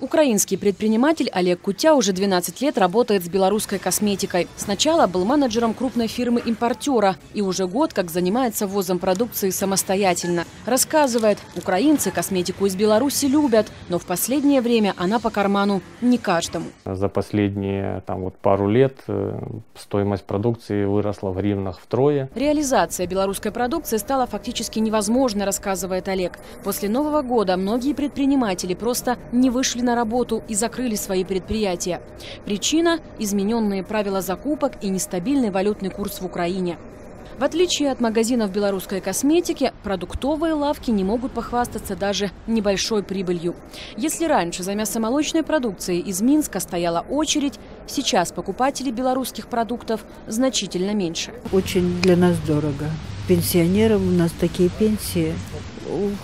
Украинский предприниматель Олег Кутя уже 12 лет работает с белорусской косметикой. Сначала был менеджером крупной фирмы «Импортера» и уже год как занимается ввозом продукции самостоятельно. Рассказывает, украинцы косметику из Беларуси любят, но в последнее время она по карману не каждому. За последние пару лет стоимость продукции выросла в гривнах втрое. Реализация белорусской продукции стала фактически невозможной, рассказывает Олег. После Нового года многие предприниматели просто не вышли на работу и закрыли свои предприятия. Причина – измененные правила закупок и нестабильный валютный курс в Украине. В отличие от магазинов белорусской косметики, продуктовые лавки не могут похвастаться даже небольшой прибылью. Если раньше за мясомолочной продукцией из Минска стояла очередь, сейчас покупателей белорусских продуктов значительно меньше. Очень для нас дорого. Пенсионерам у нас такие пенсии.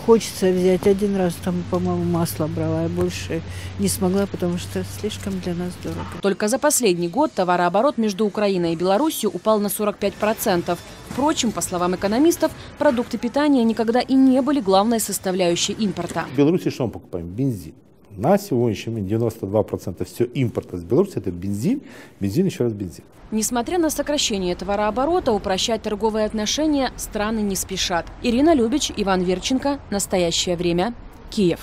Хочется взять. Один раз, по-моему, масло брала, я больше не смогла, потому что слишком для нас дорого. Только за последний год товарооборот между Украиной и Беларусью упал на 45%. Впрочем, по словам экономистов, продукты питания никогда и не были главной составляющей импорта. В Беларуси что мы покупаем? Бензин. На сегодняшний день 92% всего импорта с Беларуси – это бензин, бензин, еще раз бензин. Несмотря на сокращение товарооборота, упрощать торговые отношения страны не спешат. Ирина Любич, Иван Верченко. Настоящее время. Киев.